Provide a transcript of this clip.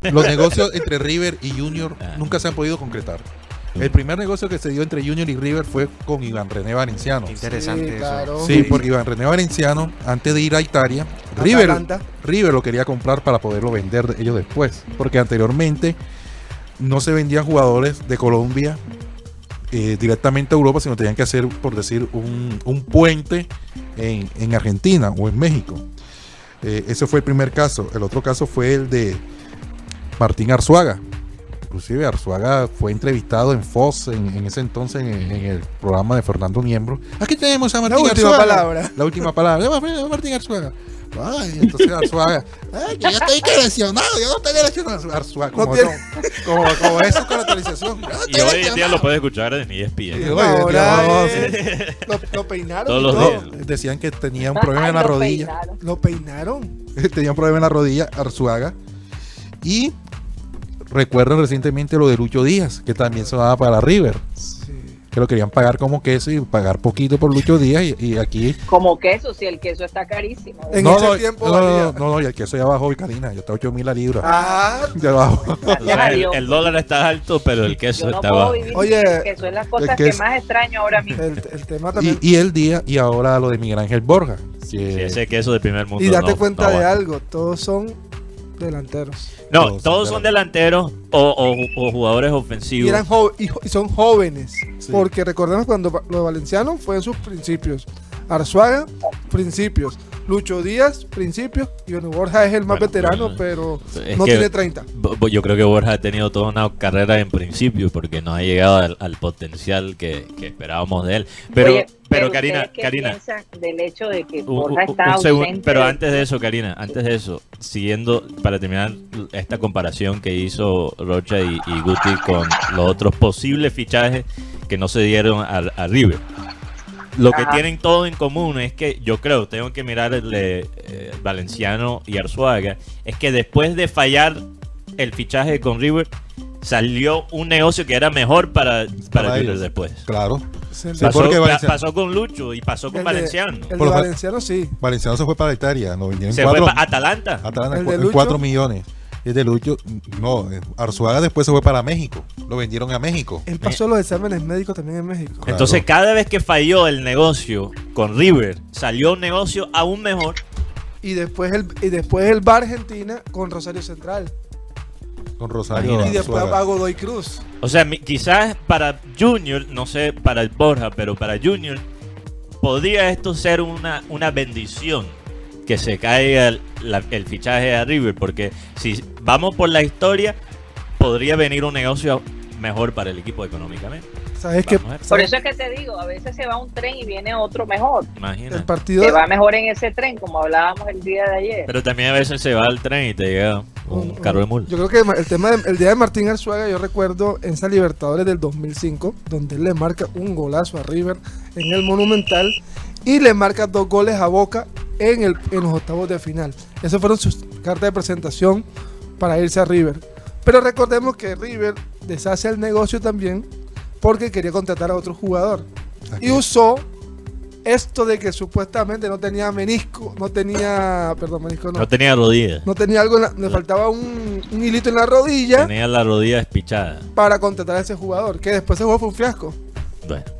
Los negocios entre River y Junior nunca se han podido concretar. El primer negocio que se dio entre Junior y River fue con Iván René Valenciano. Interesante, sí, claro. Sí, porque Iván René Valenciano, antes de ir a Italia, River lo quería comprar para poderlo vender ellos después. Porque anteriormente no se vendían jugadores de Colombia directamente a Europa, sino tenían que hacer, por decir, un puente en Argentina o en México. Ese fue el primer caso. El otro caso fue el de Martín Arzuaga. Inclusive Arzuaga fue entrevistado en Fox en ese entonces en el programa de Fernando Niembro. Aquí tenemos a Martín Arzuaga. La última palabra. Martín Arzuaga. Ay, entonces Arzuaga. Ay, yo estoy lesionado. Yo no estoy lesionado. Arzuaga. Como eso con la caracterización. Y hoy en día lo puedes escuchar en ESPN. Lo peinaron. Todos los días. Decían que tenía un problema en la rodilla. Lo peinaron. Tenía un problema en la rodilla Arzuaga. Y recuerdan recientemente lo de Lucho Díaz, que también se daba para River. Sí. Que lo querían pagar como queso y pagar poquito por Lucho Díaz. Y aquí. Como queso, si el queso está carísimo. En ese tiempo. No, y el queso ya bajó, Karina. Ya está 8.000 la libra. Ah, ya bajó. El dólar está alto, pero el queso está bajo. Oye, el queso es la cosa que más extraño ahora mismo. El tema también. Y ahora lo de Miguel Ángel Borja. Sí, ese queso de primer mundo. Y date cuenta de algo: todos son delanteros. No, todos son delanteros o jugadores ofensivos. Y son jóvenes. Sí. Porque recordemos cuando los valencianos fue en sus principios. Arzuaga, principios. Lucho Díaz, principios. Y bueno, Borja es el más veterano, pero no tiene 30. Yo creo que Borja ha tenido toda una carrera en principio porque no ha llegado al potencial que esperábamos de él. Pero, oye, pero Karina, del hecho de que Borja está ausente. Pero antes de eso, Karina, siguiendo para terminar esta comparación que hizo Rocha y Guti con los otros posibles fichajes que no se dieron a River. Lo que tienen todo en común es que yo creo, tengo que mirar el de Valenciano y Arzuaga, es que después de fallar el fichaje con River, salió un negocio que era mejor para River después. Claro. Sí, pasó con Lucho y pasó con Valenciano. El de Valenciano sí. Valenciano se fue para Italia. Fue para Atalanta. Atalanta en 4 millones. Es de Lucho, no, Arzuaga después se fue para México, lo vendieron a México. Él pasó los exámenes médicos también en México. Claro. Entonces cada vez que falló el negocio con River, salió un negocio aún mejor. Y después el va a Argentina con Rosario Central. Con Rosario. Y después va a Godoy Cruz. O sea, quizás para Junior, no sé, para el Borja, pero para Junior, podría esto ser una bendición. Que se caiga el fichaje a River, porque si vamos por la historia, podría venir un negocio mejor para el equipo económicamente. Por eso es que te digo, a veces se va un tren y viene otro mejor. Imagínate. El partido se va mejor en ese tren, como hablábamos el día de ayer. Pero también a veces se va el tren y te llega un carro de mula. Yo creo que el día de Martín Arzuaga, yo recuerdo en esa Libertadores del 2005, donde él le marca un golazo a River en el Monumental y le marca 2 goles a Boca en los octavos de final. Esas fueron sus cartas de presentación para irse a River. Pero recordemos que River deshace el negocio también porque quería contratar a otro jugador. Y usó esto de que supuestamente no tenía menisco, no tenía rodilla. No tenía algo, le faltaba un hilito en la rodilla. Tenía la rodilla despichada. Para contratar a ese jugador, que después ese juego fue un fiasco. Bueno.